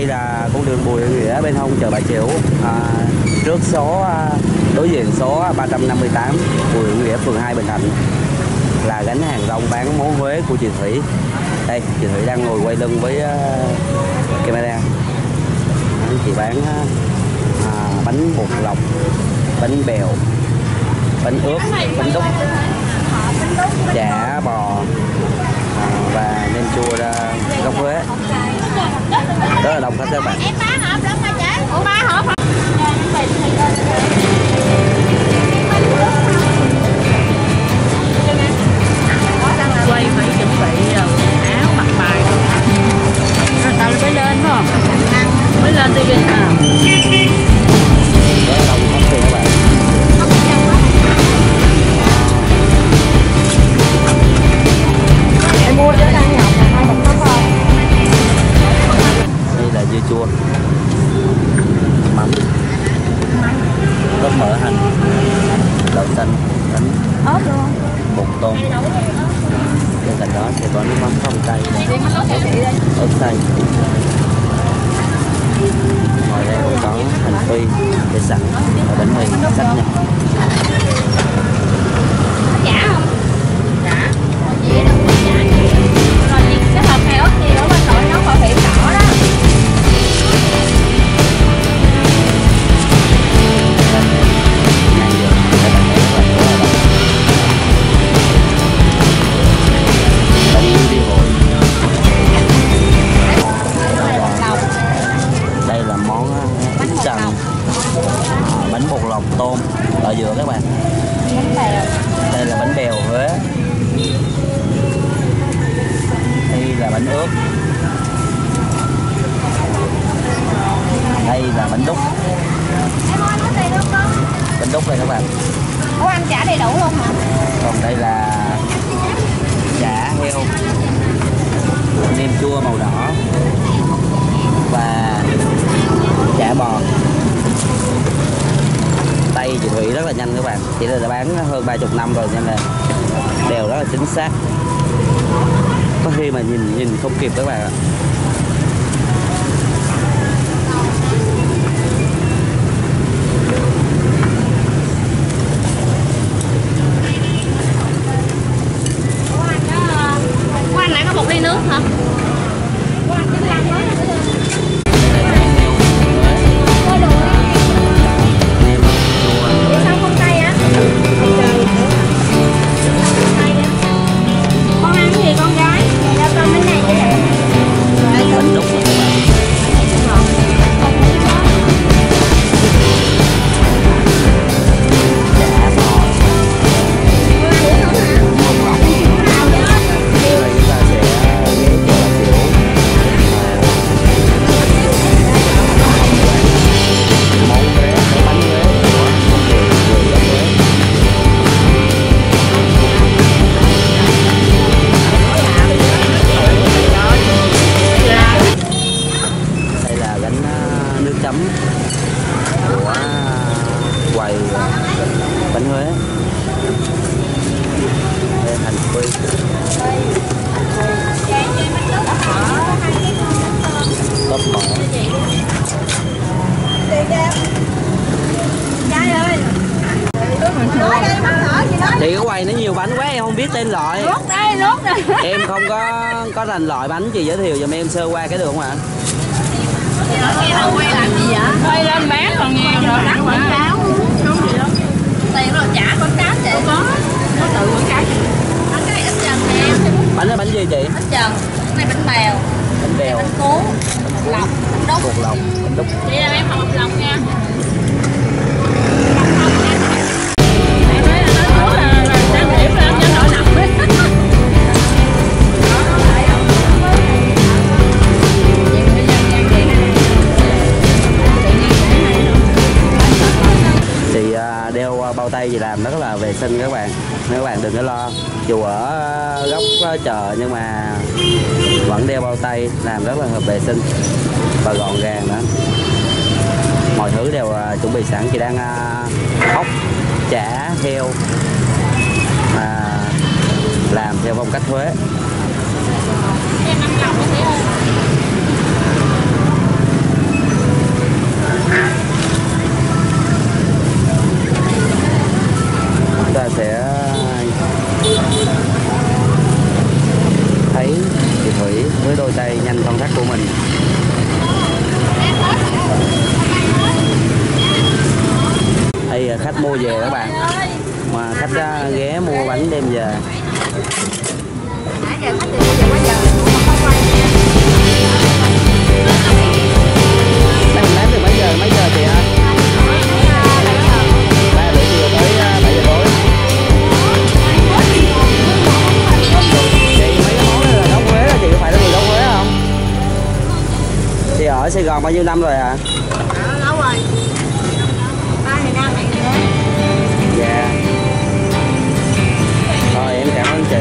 Đây là con đường Bùi Hữu Nghĩa bên hông chợ Bà Chiểu, trước số đối diện số 358 Bùi Hữu Nghĩa, phường 2 Bình Thạnh, là gánh hàng rong bán món Huế của chị Thủy. Đây, chị Thủy đang ngồi quay lưng với camera. Chị bán bánh bột lọc, bánh bèo, bánh ướp, bánh đúc, chả bò và nem chua gốc Huế. Rất là đông khách các bạn. Quay phải chuẩn bị áo mặc bài rồi. Tao mới lên phải không? Mới lên đi kìa. Rất là đông khách các bạn. Em mua chứ đang nhậu hai bọc tóc thôi. Đây là dưa chua, mắm, ớt mỡ, hành, đậu xanh, bánh ớt luôn, bột tôm. Bên cạnh đó thì có nước mắm không cay, ớt xay. Ngoài đây còn có hành phi để sẵn và bánh mì sách nhập. Chả không? Chả. Còn gì cái hộp heo thì ở bên nội nó bảo hiểm đỏ đó. Đây là món bánh ít trần, bánh bột lọc tôm, đậu dừa các bạn. Đây là bánh bèo Huế. Đây là bánh ướp. Đây là bánh đúc. Bánh đúc đây các bạn. Ủa ăn chả đầy đủ luôn hả? Còn đây là chả heo, nem chua màu đỏ và chả bò. Tay chị Thủy rất là nhanh các bạn. Chị đã bán hơn 30 năm rồi nên là đều rất là chính xác. Có khi mà nhìn không kịp các bạn ạ. Qua anh nãy có một ly nước hả? Chị có quầy nó nhiều bánh quá em không biết tên loại. Lốt đây, lốt rồi. Em không có thành loại bánh, chị giới thiệu giùm em sơ qua cái được không ạ? Quay làm gì vậy? Quay lên bán còn ngàn rồi đắt quảng cáo. Tiền rồi trả quảng cáo chị. Có tự quảng cáo chị. Bánh cái này ít trần nè. Bánh là bánh gì chị? Ít trần. Cái này bánh bèo. Bánh bèo. Bánh cuốn. Bánh lọc. Bánh đúc. Bột lọc. Bánh đúc. Chị làm em hộp lọc nha. Bao tay gì làm rất là vệ sinh các bạn, nên các bạn đừng có lo. Dù ở góc chợ nhưng mà vẫn đeo bao tay làm rất là hợp vệ sinh và gọn gàng nữa. Mọi thứ đều chuẩn bị sẵn. Chị đang ốc, chả, heo mà làm theo phong cách Huế. mình. Đây khách mua về các bạn, mà khách ghé mua bánh đem về. Ở Sài Gòn bao nhiêu năm rồi ạ? À? Lâu rồi. 3 năm rồi. Dạ. Rồi em cảm ơn chị.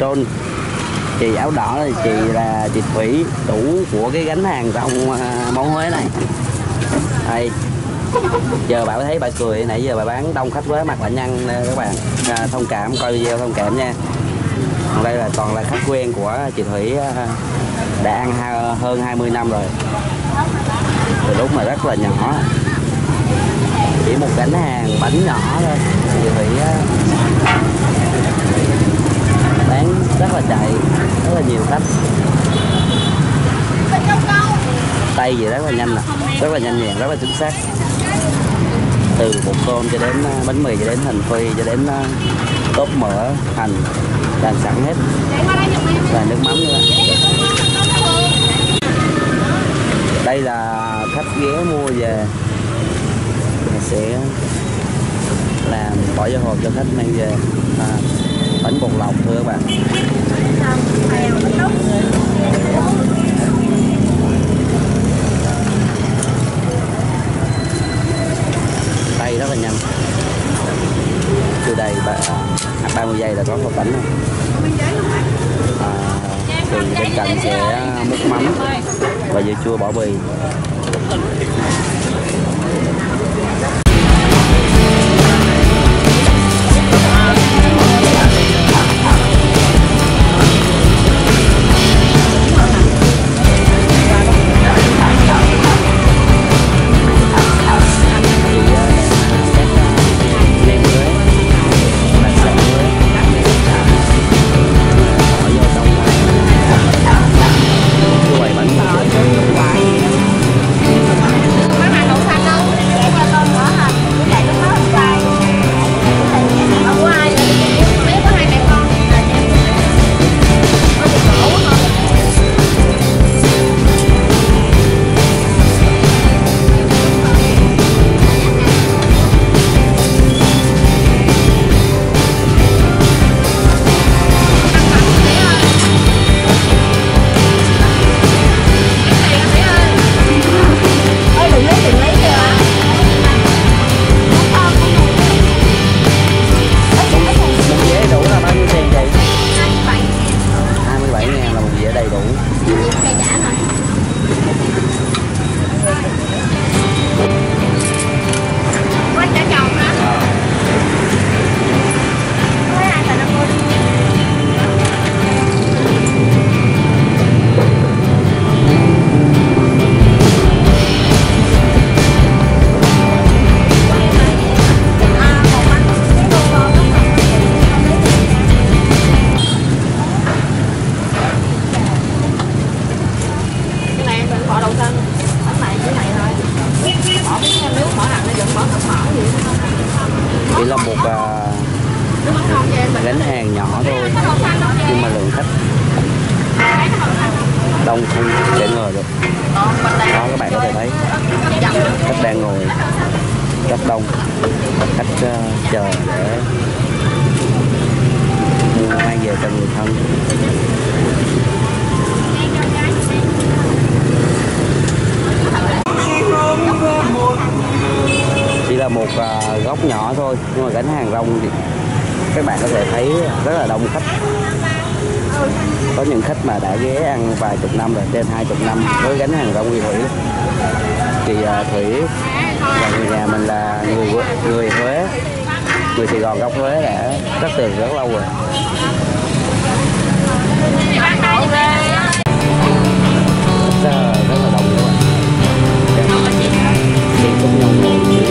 Trôn chị áo đỏ thì chị là chị Thủy, chủ của cái gánh hàng rong món Huế này. Đây, giờ bảo thấy bà cười nãy giờ bà bán đông khách Huế mặt bà nhăn các bạn, thông cảm, coi video thông cảm nha. Còn đây là toàn là khách quen của chị Thủy, đã ăn hơn 20 năm rồi, từ lúc mà rất là nhỏ. chỉ một gánh hàng bánh nhỏ thôi, thì Thủy bán rất là chạy, rất là nhiều khách. Tay gì rất là nhanh nè, rất là nhanh nhẹn, rất là chính xác. Từ bột tôm cho đến bánh mì, cho đến hành phi, cho đến tóp mỡ, hành làm sẵn hết, và nước mắm nữa. Đây là khách ghé mua về, mình sẽ làm bỏ vô hộp cho khách mang về. Bánh bột lọc thưa các bạn. Tay rất là nhanh, từ đây 30 giây là có hộp bánh rồi. Thì bên cạnh sẽ múc mắm và dưa chua bỏ bì. Một góc nhỏ thôi, nhưng mà gánh hàng rong thì các bạn có thể thấy rất là đông khách. Có những khách mà đã ghé ăn vài chục năm rồi, trên 20 năm với gánh hàng rong Thủy. Thì Thủy và người nhà mình là người Huế, người Sài Gòn gốc Huế đã rất từ rất lâu rồi. Rất là đông các bạn. Thì cũng đông người.